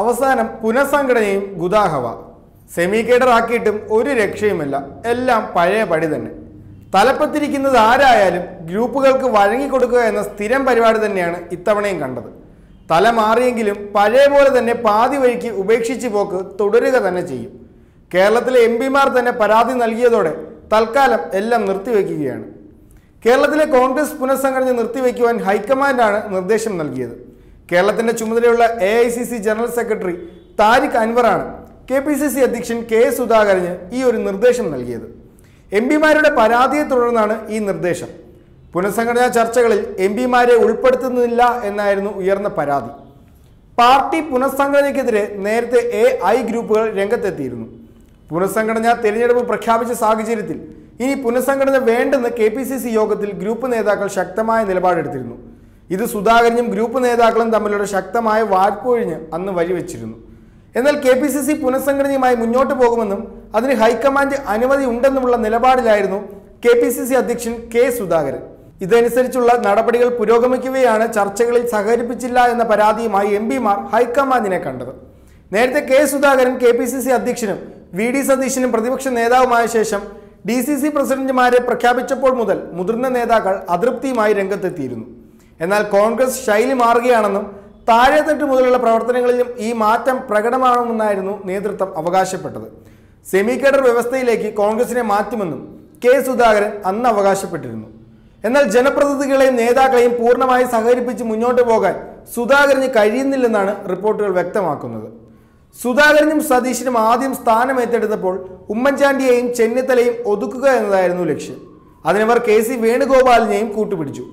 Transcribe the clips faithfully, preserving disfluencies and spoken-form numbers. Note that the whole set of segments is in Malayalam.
അവസാനം പുനസംഘടനയും ഗുദാഹവ. സെമി കേഡർ ആക്കിയിട്ടും ഒരു രക്ഷയുമില്ല, എല്ലാം പഴയ പടി തന്നെ. തലപ്പത്തിരിക്കുന്നത് ആരായാലും ഗ്രൂപ്പുകൾക്ക് വഴങ്ങിക്കൊടുക്കുക എന്ന സ്ഥിരം പരിപാടി തന്നെയാണ് ഇത്തവണയും കണ്ടത്. തല മാറിയെങ്കിലും പഴയ പോലെ തന്നെ പാതി വഴിക്ക് ഉപേക്ഷിച്ച് പോക്ക് തുടരുക തന്നെ ചെയ്യും. കേരളത്തിലെ എം പിമാർ തന്നെ പരാതി നൽകിയതോടെ തൽക്കാലം എല്ലാം നിർത്തിവെക്കുകയാണ്. കേരളത്തിലെ കോൺഗ്രസ് പുനഃസംഘടന നിർത്തിവെക്കുവാൻ ഹൈക്കമാൻഡാണ് നിർദ്ദേശം നൽകിയത്. കേരളത്തിൻ്റെ ചുമതലയുള്ള A I C C general secretary Tariq അൻവറാണ് കെ പി സി സി അധ്യക്ഷൻ കെ സുധാകരന് ഈ ഒരു നിർദ്ദേശം നൽകിയത്. എം പിമാരുടെ പരാതിയെ തുടർന്നാണ് ഈ നിർദ്ദേശം. പുനഃസംഘടനാ ചർച്ചകളിൽ എം പിമാരെ ഉൾപ്പെടുത്തുന്നില്ല എന്നായിരുന്നു ഉയർന്ന പരാതി. പാർട്ടി പുനഃസംഘടനയ്ക്കെതിരെ നേരത്തെ എ ഐ ഗ്രൂപ്പുകൾ രംഗത്തെത്തിയിരുന്നു. പുനഃസംഘടനാ തെരഞ്ഞെടുപ്പ് പ്രഖ്യാപിച്ച സാഹചര്യത്തിൽ ഇനി പുനഃസംഘടന വേണ്ടെന്ന് കെ പി സി സി യോഗത്തിൽ ഗ്രൂപ്പ് നേതാക്കൾ ശക്തമായ നിലപാടെടുത്തിരുന്നു. ഇത് സുധാകരനും ഗ്രൂപ്പ് നേതാക്കളും തമ്മിലുള്ള ശക്തമായ വാർപ്പൊഴിഞ്ഞ് അന്ന് വഴിവെച്ചിരുന്നു. എന്നാൽ കെ പി സി സി പുനഃസംഘടനയുമായി മുന്നോട്ട് പോകുമെന്നും അതിന് ഹൈക്കമാൻഡ് അനുമതി ഉണ്ടെന്നുമുള്ള നിലപാടിലായിരുന്നു കെ പി സി സി അധ്യക്ഷൻ കെ സുധാകരൻ. ഇതനുസരിച്ചുള്ള നടപടികൾ പുരോഗമിക്കുകയാണ്. ചർച്ചകളിൽ സഹകരിപ്പിച്ചില്ല എന്ന പരാതിയുമായി എം പിമാർ ഹൈക്കമാൻഡിനെ കണ്ടത്. നേരത്തെ K Sudhakaran K P C C അധ്യക്ഷനും വി ഡി സതീശനും പ്രതിപക്ഷ നേതാവുമായ ശേഷം ഡി സി സി പ്രസിഡന്റുമാരെ പ്രഖ്യാപിച്ചപ്പോൾ മുതൽ മുതിർന്ന നേതാക്കൾ അതൃപ്തിയുമായി രംഗത്തെത്തിയിരുന്നു. എന്നാൽ കോൺഗ്രസ് ശൈലി മാറുകയാണെന്നും താഴെത്തട്ട് മുതലുള്ള പ്രവർത്തനങ്ങളിലും ഈ മാറ്റം പ്രകടമാണെന്നായിരുന്നു നേതൃത്വം അവകാശപ്പെട്ടത്. സെമി കേഡർ വ്യവസ്ഥയിലേക്ക് കോൺഗ്രസിനെ മാറ്റുമെന്നും കെ സുധാകരൻ അന്ന് അവകാശപ്പെട്ടിരുന്നു. എന്നാൽ ജനപ്രതിനിധികളെയും നേതാക്കളെയും പൂർണ്ണമായി സഹകരിപ്പിച്ച് മുന്നോട്ട് പോകാൻ സുധാകരന് കഴിയുന്നില്ലെന്നാണ് റിപ്പോർട്ടുകൾ വ്യക്തമാക്കുന്നത്. സുധാകരനും സതീശനും ആദ്യം സ്ഥാനമേറ്റെടുത്തപ്പോൾ ഉമ്മൻചാണ്ടിയെയും ചെന്നിത്തലയും ഒതുക്കുക എന്നതായിരുന്നു ലക്ഷ്യം. അതിനവർ കെ സി വേണുഗോപാലിനെയും കൂട്ടുപിടിച്ചു.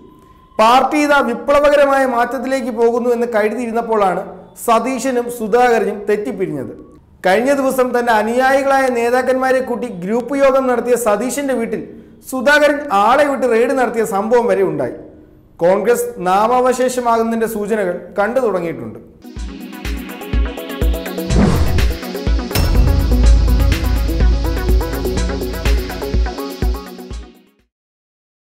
പാർട്ടി ഇതാ വിപ്ലവകരമായ മാറ്റത്തിലേക്ക് പോകുന്നു എന്ന് കരുതിയിരുന്നപ്പോഴാണ് സതീശനും സുധാകരനും തെറ്റിപ്പിരിഞ്ഞത്. കഴിഞ്ഞ ദിവസം തന്റെ അനുയായികളായ നേതാക്കന്മാരെ കൂട്ടി ഗ്രൂപ്പ് യോഗം നടത്തിയ സതീശന്റെ വീട്ടിൽ സുധാകരൻ ആളെ വിട്ട് റെയ്ഡ് നടത്തിയ സംഭവം വരെ ഉണ്ടായി. കോൺഗ്രസ് നാമാവശേഷമാകുന്നതിന്റെ സൂചനകൾ കണ്ടു തുടങ്ങിയിട്ടുണ്ട്.